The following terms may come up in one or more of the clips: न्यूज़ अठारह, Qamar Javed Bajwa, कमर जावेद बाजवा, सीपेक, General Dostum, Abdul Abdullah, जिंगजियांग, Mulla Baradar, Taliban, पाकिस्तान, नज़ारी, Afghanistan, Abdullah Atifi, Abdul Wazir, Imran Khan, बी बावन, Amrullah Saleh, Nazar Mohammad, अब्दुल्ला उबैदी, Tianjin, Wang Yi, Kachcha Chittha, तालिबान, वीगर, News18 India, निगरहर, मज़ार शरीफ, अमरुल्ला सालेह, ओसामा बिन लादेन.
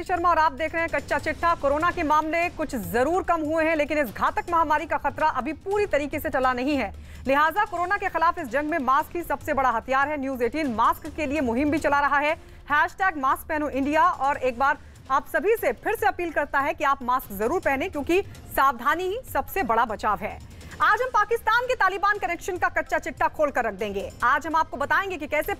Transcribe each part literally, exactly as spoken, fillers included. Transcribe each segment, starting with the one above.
शर्मा और आप देख रहे हैं कच्चा चिट्ठा। कोरोना के मामले कुछ जरूर कम हुए हैं, लेकिन इस घातक महामारी का खतरा अभी पूरी तरीके से टला नहीं है। लिहाजा कोरोना के खिलाफ इस जंग में मास्क ही सबसे बड़ा हथियार है। न्यूज़ अठारह मास्क के लिए मुहिम भी चला रहा है। हैशटैग मास्क पहनो इंडिया। और एक बार आप सभी से फिर से अपील करता है कि आप मास्क जरूर पहने, क्योंकि सावधानी ही सबसे बड़ा बचाव है। आज हम पाकिस्तान के तालिबान कनेक्शन का कच्चा चिट्ठा खोलकर रख देंगे। आज हम आपको बताएंगे कि कैसे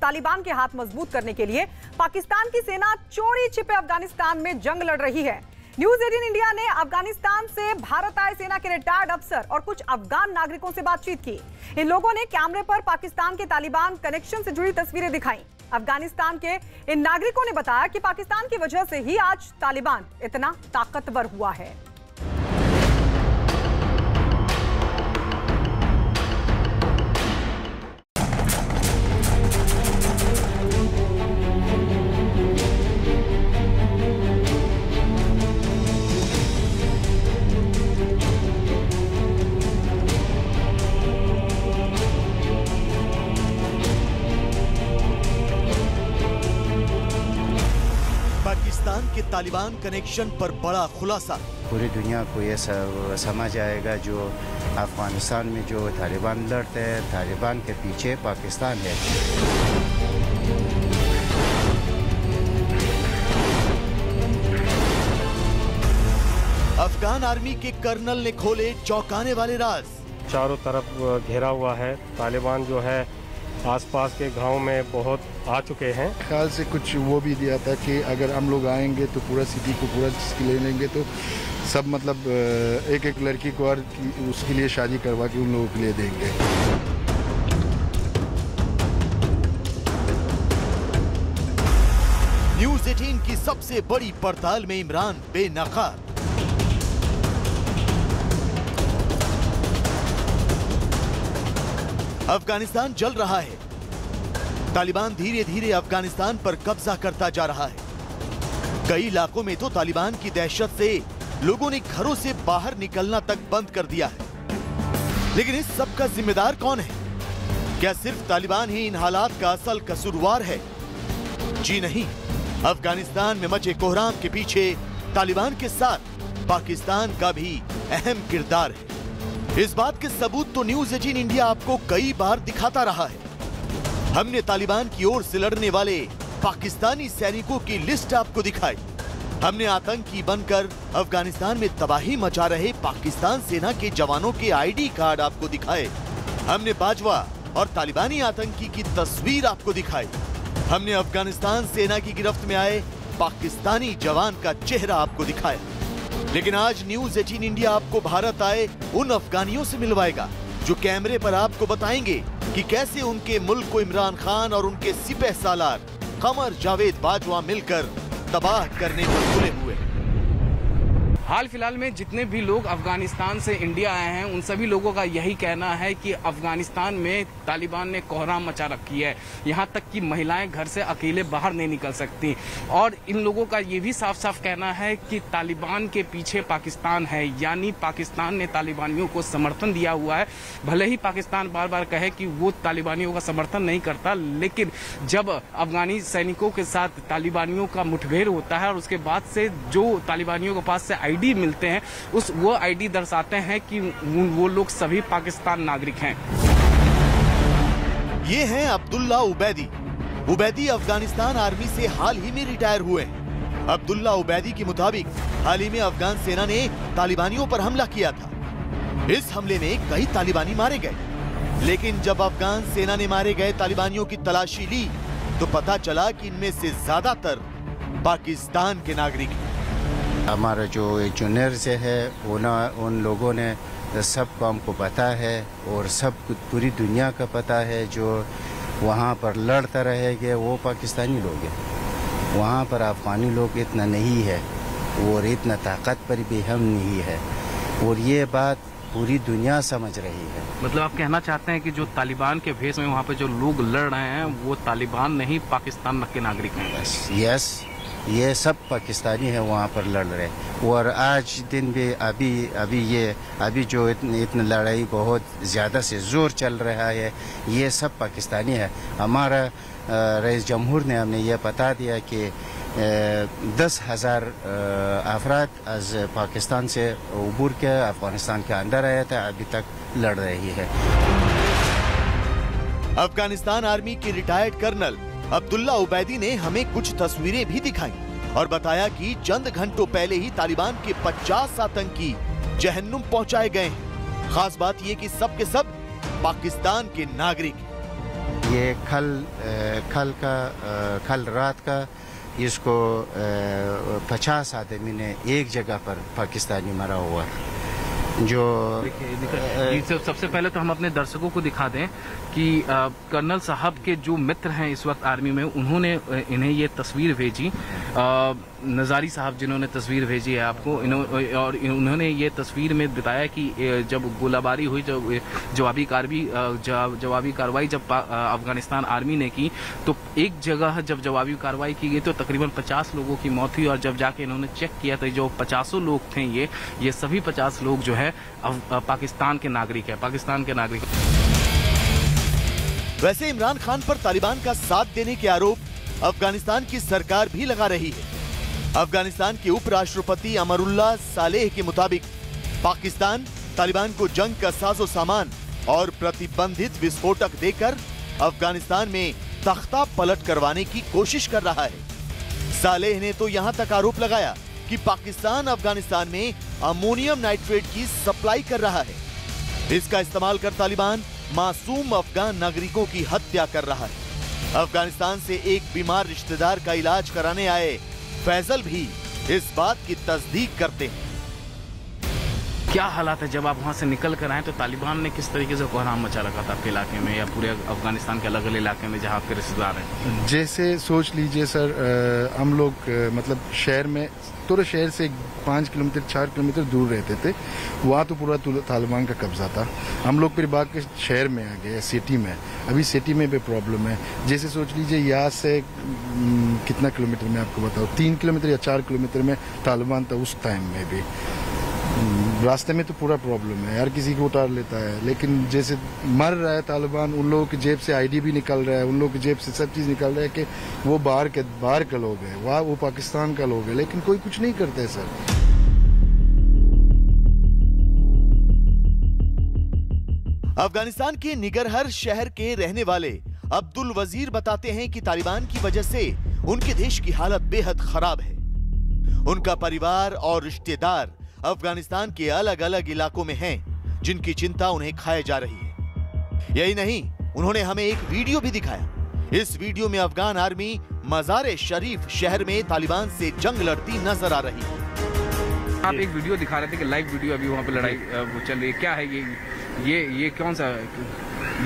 तालिबान के हाथ मजबूत करने के लिए पाकिस्तान की सेना चोरी छिपे अफगानिस्तान में जंग लड़ रही है। न्यूज़ अठारह इंडिया ने अफगानिस्तान से भारत आए सेना के रिटायर्ड अफसर और कुछ अफगान नागरिकों से बातचीत की। इन लोगों ने कैमरे पर पाकिस्तान के तालिबान कनेक्शन से जुड़ी तस्वीरें दिखाई। अफगानिस्तान के इन नागरिकों ने बताया कि पाकिस्तान की वजह से ही आज तालिबान इतना ताकतवर हुआ है। के तालिबान कनेक्शन पर बड़ा खुलासा। पूरी दुनिया को यह समझ आएगा जो अफगानिस्तान में जो तालिबान लड़ते हैं, तालिबान के पीछे पाकिस्तान है। अफगान आर्मी के कर्नल ने खोले चौंकाने वाले राज। चारों तरफ घेरा हुआ है। तालिबान जो है आसपास के गांव में बहुत आ चुके हैं। ख्याल से कुछ वो भी दिया था कि अगर हम लोग आएंगे तो पूरा सिटी को पूरा ले लेंगे, तो सब मतलब एक एक लड़की को और उसके लिए शादी करवा के उन लोगों के लिए देंगे। न्यूज़ अठारह की सबसे बड़ी पड़ताल में इमरान बेनकाब। अफगानिस्तान जल रहा है। तालिबान धीरे धीरे अफगानिस्तान पर कब्जा करता जा रहा है। कई इलाकों में तो तालिबान की दहशत से लोगों ने घरों से बाहर निकलना तक बंद कर दिया है। लेकिन इस सब का जिम्मेदार कौन है? क्या सिर्फ तालिबान ही इन हालात का असल कसूरवार है? जी नहीं। अफगानिस्तान में मचे कोहराम के पीछे तालिबान के साथ पाकिस्तान का भी अहम किरदार है। इस बात के सबूत तो न्यूज़ अठारह इंडिया आपको कई बार दिखाता रहा है। हमने तालिबान की ओर से लड़ने वाले पाकिस्तानी सैनिकों की लिस्ट आपको दिखाई। हमने आतंकी बनकर अफगानिस्तान में तबाही मचा रहे पाकिस्तान सेना के जवानों के आईडी कार्ड आपको दिखाए। हमने बाजवा और तालिबानी आतंकी की तस्वीर आपको दिखाई। हमने अफगानिस्तान सेना की गिरफ्त में आए पाकिस्तानी जवान का चेहरा आपको दिखाया। लेकिन आज न्यूज़ अठारह इंडिया आपको भारत आए उन अफगानियों से मिलवाएगा जो कैमरे पर आपको बताएंगे कि कैसे उनके मुल्क को इमरान खान और उनके सिपह सालार कमर जावेद बाजवा मिलकर तबाह करने पर तुले हुए। हाल फिलहाल में जितने भी लोग अफगानिस्तान से इंडिया आए हैं उन सभी लोगों का यही कहना है कि अफगानिस्तान में तालिबान ने कोहराम मचा रखी है। यहाँ तक कि महिलाएं घर से अकेले बाहर नहीं निकल सकती। और इन लोगों का ये भी साफ साफ कहना है कि तालिबान के पीछे पाकिस्तान है, यानी पाकिस्तान ने तालिबानियों को समर्थन दिया हुआ है। भले ही पाकिस्तान बार बार कहे कि वो तालिबानियों का समर्थन नहीं करता, लेकिन जब अफगानी सैनिकों के साथ तालिबानियों का मुठभेड़ होता है और उसके बाद से जो तालिबानियों के पास से आईडी मिलते हैं उस वो आईडी दर्शाते हैं कि वो लोग सभी पाकिस्तान नागरिक हैं। ये हैं अब्दुल्ला उबैदी। उबैदी अफगानिस्तान आर्मी से हाल ही में रिटायर हुए। अब्दुल्ला उबैदी के मुताबिक हाल ही में अफगान सेना ने तालिबानियों पर हमला किया था। इस हमले में कई तालिबानी मारे गए, लेकिन जब अफगान सेना ने मारे गए तालिबानियों की तलाशी ली तो पता चला कि इनमें से ज्यादातर पाकिस्तान के नागरिक हैं। हमारा जो जूनियर्स है उन लोगों ने सब काम को पता है और सब कुछ पूरी दुनिया का पता है। जो वहाँ पर लड़ता रहेगा वो पाकिस्तानी लोग हैं। वहाँ पर अफगानी लोग इतना नहीं है और इतना ताकतवर भी हम नहीं है, और ये बात पूरी दुनिया समझ रही है। मतलब आप कहना चाहते हैं कि जो तालिबान के भेष में वहाँ पर जो लोग लड़ रहे हैं वो तालिबान नहीं पाकिस्तान के नागरिक हैं। यस यस ये सब पाकिस्तानी है वहाँ पर लड़ रहे। और आज दिन भी अभी अभी ये अभी जो इतनी इतनी लड़ाई बहुत ज़्यादा से जोर चल रहा है ये सब पाकिस्तानी है। हमारा रईस जमहूर ने हमने ये बता दिया कि दस हज़ार अफराद आज पाकिस्तान से उबूर के अफगानिस्तान के अंदर आया था, अभी तक लड़ रही है। अफगानिस्तान आर्मी के रिटायर्ड कर्नल अब्दुल्ला उबैदी ने हमें कुछ तस्वीरें भी दिखाई और बताया कि चंद घंटों पहले ही तालिबान के पचास आतंकी जहन्नुम पहुंचाए गए। खास बात यह कि सब के सब पाकिस्तान के नागरिक। ये कल कल का कल रात का इसको पचास आदमी ने एक जगह पर पाकिस्तानी मारा हुआ। जो दिखे, दिखे, दिखे, सबसे पहले तो हम अपने दर्शकों को दिखा दें कि कर्नल साहब के जो मित्र हैं इस वक्त आर्मी में, उन्होंने इन्हें ये तस्वीर भेजी। नज़ारी साहब जिन्होंने तस्वीर भेजी है आपको, और उन्होंने ये तस्वीर में बताया कि जब गोलाबारी हुई, जब जवाबी कार्रवाई जवाबी जवाबी कार्रवाई जब अफगानिस्तान आर्मी ने की, तो एक जगह जब जवाबी कार्रवाई की गई तो तकरीबन पचास लोगों की मौत हुई। और जब जाके इन्होंने चेक किया तो जो पचासों लोग थे, ये ये सभी पचास लोग जो है पाकिस्तान के नागरिक है पाकिस्तान के नागरिक वैसे इमरान खान पर तालिबान का साथ देने के आरोप अफगानिस्तान की सरकार भी लगा रही है। अफगानिस्तान के उपराष्ट्रपति अमरुल्ला सालेह के मुताबिक पाकिस्तान तालिबान को जंग का साजो सामान और प्रतिबंधित विस्फोटक देकर अफगानिस्तान में तख्ता पलट करवाने की कोशिश कर रहा है। सालेह ने तो यहां तक आरोप लगाया कि पाकिस्तान अफगानिस्तान में अमोनियम नाइट्रेट की सप्लाई कर रहा है। इसका इस्तेमाल कर तालिबान मासूम अफगान नागरिकों की हत्या कर रहा है। अफगानिस्तान से एक बीमार रिश्तेदार का इलाज कराने आए फैजल भी इस बात की तस्दीक करते हैं। क्या हालात है, जब आप वहां से निकल कर आए तो तालिबान ने किस तरीके से कोहराम मचा रखा था आपके इलाके में या पूरे अफगानिस्तान के अलग अलग इलाके में जहां आपके रिश्तेदार हैं? जैसे सोच लीजिए सर, आ, हम लोग मतलब शहर में तुरंत शहर से पाँच किलोमीटर चार किलोमीटर दूर रहते थे, वहाँ तो पूरा तालिबान का कब्जा था। हम लोग फिर बाग के शहर में आ गए, सिटी में। अभी सिटी में भी प्रॉब्लम है। जैसे सोच लीजिए यहाँ से कितना किलोमीटर में आपको बताओ, तीन किलोमीटर या चार किलोमीटर में तालिबान था। उस टाइम में भी रास्ते में तो पूरा प्रॉब्लम है, हर किसी को उतार लेता है। लेकिन जैसे मर रहा है तालिबान, उन लोगों की जेब से आईडी भी निकल रहा है, उन लोगों की जेब से सब चीज़ निकल रहा है कि वो बाहर के बाहर का लोग है, वहाँ वो पाकिस्तान का लोग है, लेकिन कोई कुछ नहीं करता है सर। अफगानिस्तान के निगरहर शहर के रहने वाले अब्दुल वजीर बताते हैं कि तालिबान की वजह से उनके देश की हालत बेहद खराब है। उनका परिवार और रिश्तेदार अफगानिस्तान के अलग अलग इलाकों में हैं, जिनकी चिंता उन्हें खाए जा रही है। यही नहीं, उन्होंने हमें एक वीडियो भी दिखाया। इस वीडियो में अफगान आर्मी मज़ार शरीफ शहर में तालिबान से जंग लड़ती नजर आ रही है। आप एक वीडियो दिखा रहे थे कि लाइव वीडियो, अभी वहाँ पे लड़ाई चल रही है, क्या है ये ये ये कौन सा,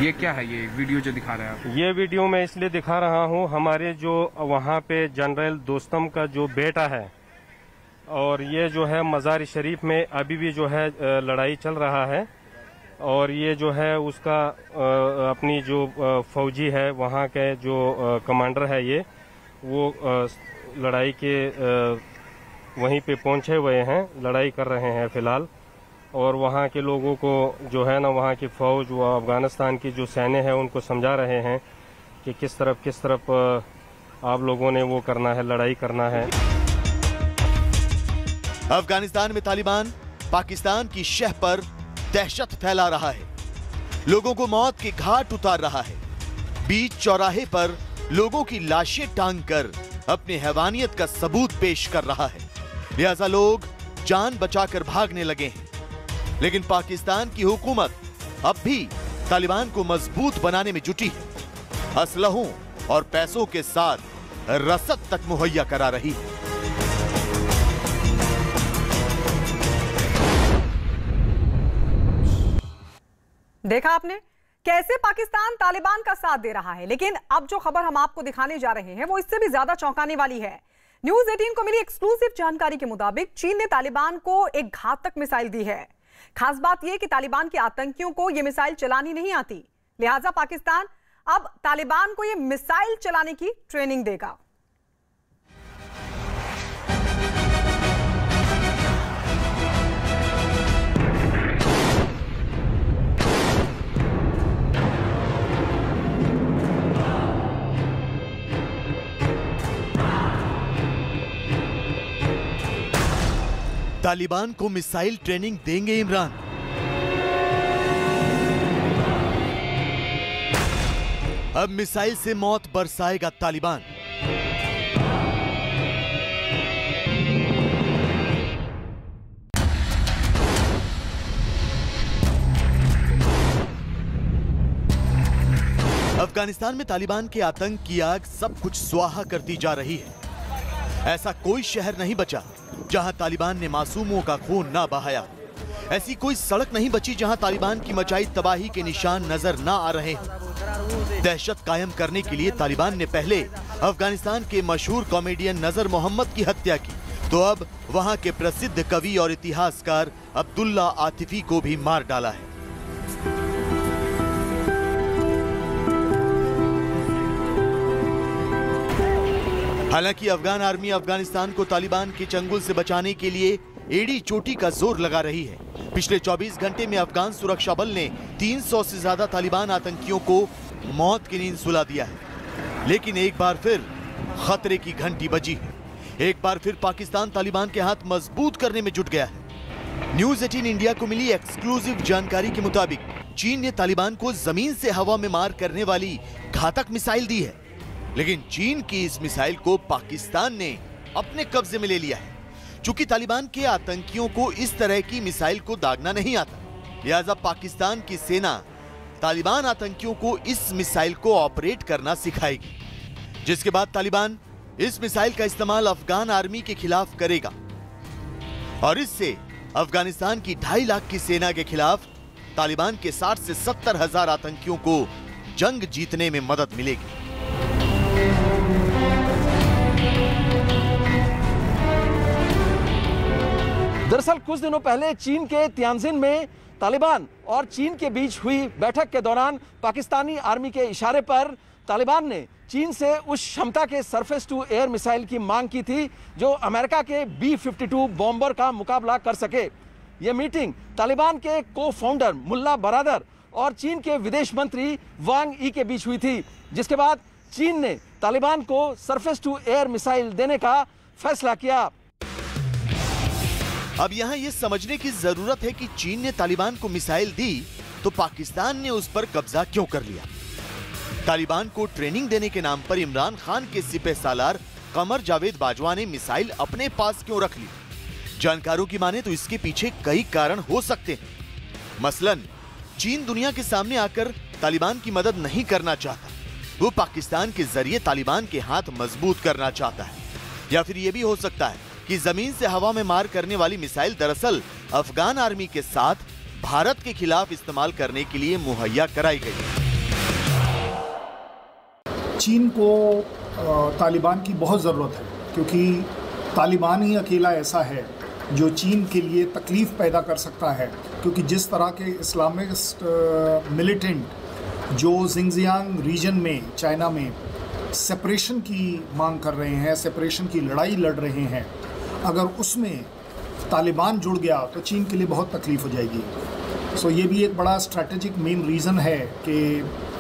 ये क्या है ये वीडियो जो दिखा रहे हैं आप? ये वीडियो मैं इसलिए दिखा रहा हूँ, हमारे जो वहाँ पे जनरल दोस्तम का जो बेटा है, और ये जो है मज़ार शरीफ में अभी भी जो है लड़ाई चल रहा है, और ये जो है उसका अपनी जो फौजी है वहाँ के जो कमांडर है, ये वो लड़ाई के वहीं पे पहुँचे हुए हैं, लड़ाई कर रहे हैं फिलहाल। और वहाँ के लोगों को जो है ना, वहाँ की फौज व अफगानिस्तान की जो सैन्य है, उनको समझा रहे हैं कि किस तरफ किस तरफ आप लोगों ने वो करना है, लड़ाई करना है। अफगानिस्तान में तालिबान पाकिस्तान की शह पर दहशत फैला रहा है, लोगों को मौत के घाट उतार रहा है। बीच चौराहे पर लोगों की लाशें टांगकर अपनी हैवानियत का सबूत पेश कर रहा है। लिहाजा लोग जान बचाकर भागने लगे हैं, लेकिन पाकिस्तान की हुकूमत अब भी तालिबान को मजबूत बनाने में जुटी है, असलहों और पैसों के साथ रसद तक मुहैया करा रही है। देखा आपने कैसे पाकिस्तान तालिबान का साथ दे रहा है, लेकिन अब जो खबर हम आपको दिखाने जा रहे हैं वो इससे भी ज्यादा चौंकाने वाली है। न्यूज़ अठारह को मिली एक्सक्लूसिव जानकारी के मुताबिक चीन ने तालिबान को एक घातक मिसाइल दी है। खास बात यह कि तालिबान के आतंकियों को यह मिसाइल चलानी नहीं आती, लिहाजा पाकिस्तान अब तालिबान को यह मिसाइल चलाने की ट्रेनिंग देगा। तालिबान को मिसाइल ट्रेनिंग देंगे इमरान। अब मिसाइल से मौत बरसाएगा तालिबान। अफगानिस्तान में तालिबान के आतंक की आग सब कुछ स्वाहा करती जा रही है। ऐसा कोई शहर नहीं बचा जहां तालिबान ने मासूमों का खून ना बहाया। ऐसी कोई सड़क नहीं बची जहां तालिबान की मचाई तबाही के निशान नजर ना आ रहे। दहशत कायम करने के लिए तालिबान ने पहले अफगानिस्तान के मशहूर कॉमेडियन नजर मोहम्मद की हत्या की, तो अब वहां के प्रसिद्ध कवि और इतिहासकार अब्दुल्ला आतिफी को भी मार डाला है। हालांकि अफगान आर्मी अफगानिस्तान को तालिबान के चंगुल से बचाने के लिए एड़ी चोटी का जोर लगा रही है। पिछले चौबीस घंटे में अफगान सुरक्षा बल ने तीन सौ से ज्यादा तालिबान आतंकियों को मौत की नींद सुला दिया है। लेकिन एक बार फिर खतरे की घंटी बजी है। एक बार फिर पाकिस्तान तालिबान के हाथ मजबूत करने में जुट गया है। न्यूज़ अठारह इंडिया को मिली एक्सक्लूसिव जानकारी के मुताबिक चीन ने तालिबान को जमीन से हवा में मार करने वाली घातक मिसाइल दी है। लेकिन चीन की इस मिसाइल को पाकिस्तान ने अपने कब्जे में ले लिया है। चूंकि तालिबान के आतंकियों को इस तरह की मिसाइल को दागना नहीं आता, लिहाजा पाकिस्तान की सेना तालिबान आतंकियों को इस मिसाइल को ऑपरेट करना सिखाएगी, जिसके बाद तालिबान इस मिसाइल का इस्तेमाल अफगान आर्मी के खिलाफ करेगा और इससे अफगानिस्तान की ढाई लाख की सेना के खिलाफ तालिबान के साठ से सत्तर हजार आतंकियों को जंग जीतने में मदद मिलेगी। दरअसल कुछ दिनों पहले चीन के तियानजिन में तालिबान और चीन के बीच हुई बैठक के दौरान पाकिस्तानी आर्मी के इशारे पर तालिबान ने चीन से उस क्षमता के सरफेस टू एयर मिसाइल की मांग की थी जो अमेरिका के बी बावन बॉम्बर का मुकाबला कर सके। ये मीटिंग तालिबान के को फाउंडर मुल्ला बरादर और चीन के विदेश मंत्री वांग ई के बीच हुई थी, जिसके बाद चीन ने तालिबान को सरफेस टू एयर मिसाइल देने का फैसला किया। अब यहाँ ये समझने की जरूरत है कि चीन ने तालिबान को मिसाइल दी तो पाकिस्तान ने उस पर कब्जा क्यों कर लिया। तालिबान को ट्रेनिंग देने के नाम पर इमरान खान के सिपह सालार कमर जावेद बाजवा ने मिसाइल अपने पास क्यों रख ली। जानकारों की माने तो इसके पीछे कई कारण हो सकते हैं। मसलन चीन दुनिया के सामने आकर तालिबान की मदद नहीं करना चाहता, वो पाकिस्तान के जरिए तालिबान के हाथ मजबूत करना चाहता है। या फिर ये भी हो सकता है कि जमीन से हवा में मार करने वाली मिसाइल दरअसल अफगान आर्मी के साथ भारत के खिलाफ इस्तेमाल करने के लिए मुहैया कराई गई। चीन को तालिबान की बहुत ज़रूरत है, क्योंकि तालिबान ही अकेला ऐसा है जो चीन के लिए तकलीफ पैदा कर सकता है। क्योंकि जिस तरह के इस्लामिस्ट मिलिटेंट जो जिंगजियांग रीजन में चाइना में सेपरेशन की मांग कर रहे हैं, सेपरेशन की लड़ाई लड़ रहे हैं, अगर उसमें तालिबान जुड़ गया तो चीन के लिए बहुत तकलीफ हो जाएगी। सो so, ये भी एक बड़ा स्ट्रैटेजिक मेन रीज़न है कि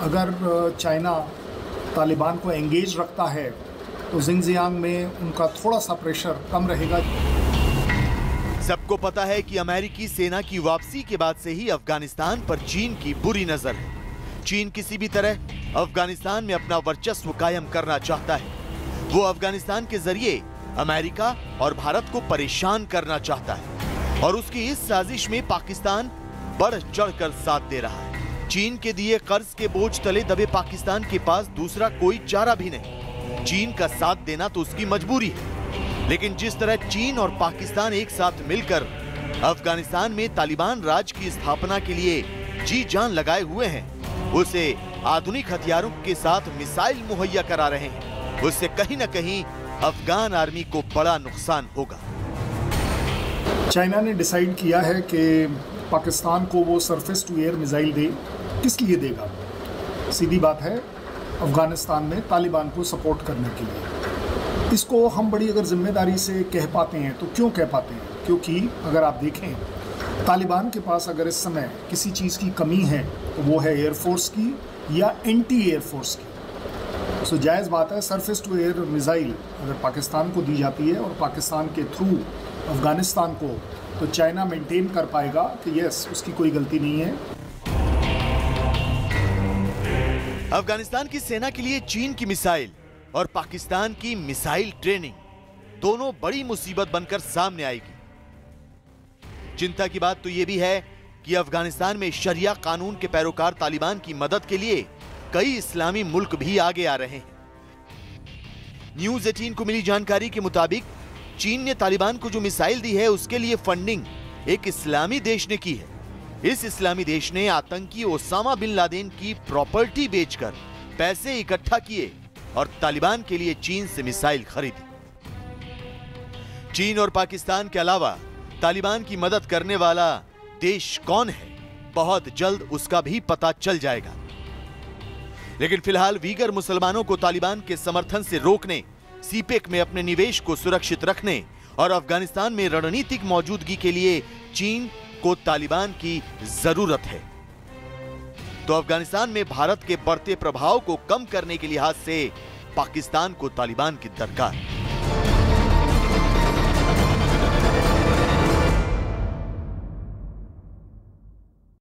अगर चाइना तालिबान को एंगेज रखता है तो जिंगजियांग में उनका थोड़ा सा प्रेशर कम रहेगा। सबको पता है कि अमेरिकी सेना की वापसी के बाद से ही अफगानिस्तान पर चीन की बुरी नज़र है। चीन किसी भी तरह अफगानिस्तान में अपना वर्चस्व कायम करना चाहता है। वो अफगानिस्तान के जरिए अमेरिका और भारत को परेशान करना चाहता है और उसकी इस साजिश में पाकिस्तान बढ़ चढ़कर साथ दे रहा है। चीन के दिए कर्ज के बोझ तले दबे पाकिस्तान के पास दूसरा कोई चारा भी नहीं। चीन का साथ देना तो उसकी मजबूरी है, लेकिन जिस तरह चीन और पाकिस्तान एक साथ मिलकर अफगानिस्तान में तालिबान राज की स्थापना के लिए जी जान लगाए हुए हैं, उसे आधुनिक हथियारों के साथ मिसाइल मुहैया करा रहे हैं, उससे कहीं ना कहीं अफगान आर्मी को बड़ा नुकसान होगा। चाइना ने डिसाइड किया है कि पाकिस्तान को वो सरफेस टू एयर मिसाइल दे। किस लिए देगा? सीधी बात है, अफगानिस्तान में तालिबान को सपोर्ट करने के लिए। इसको हम बड़ी अगर जिम्मेदारी से कह पाते हैं तो क्यों कह पाते हैं, क्योंकि अगर आप देखें तालिबान के पास अगर इस समय किसी चीज़ की कमी है तो वो है एयरफोर्स की या एंटी एयरफोर्स की। सो जायज़ बात है सरफेस टू एयर मिसाइल अगर पाकिस्तान को दी जाती है और पाकिस्तान के थ्रू अफ़गानिस्तान को, तो चाइना मेंटेन कर पाएगा कि यस उसकी कोई गलती नहीं है। अफगानिस्तान की सेना के लिए चीन की मिसाइल और पाकिस्तान की मिसाइल ट्रेनिंग दोनों बड़ी मुसीबत बनकर सामने आएगी। चिंता की बात तो यह भी है कि अफगानिस्तान में शरिया कानून के पैरोकार तालिबान की मदद के लिए कई इस्लामी मुल्क भी आगे आ रहे हैं। न्यूज़ अठारह को मिली जानकारी के मुताबिक चीन ने तालिबान को जो मिसाइल दी है उसके लिए फंडिंग एक इस्लामी देश ने की है। इस इस्लामी देश ने आतंकी ओसामा बिन लादेन की प्रॉपर्टी बेचकर पैसे इकट्ठा किए और तालिबान के लिए चीन से मिसाइल खरीदी। चीन और पाकिस्तान के अलावा तालिबान की मदद करने वाला देश कौन है, बहुत जल्द उसका भी पता चल जाएगा। लेकिन फिलहाल वीगर मुसलमानों को तालिबान के समर्थन से रोकने, सीपेक में अपने निवेश को सुरक्षित रखने और अफगानिस्तान में रणनीतिक मौजूदगी के लिए चीन को तालिबान की जरूरत है। तो अफगानिस्तान में भारत के बढ़ते प्रभाव को कम करने के लिहाज से पाकिस्तान को तालिबान की दरकार।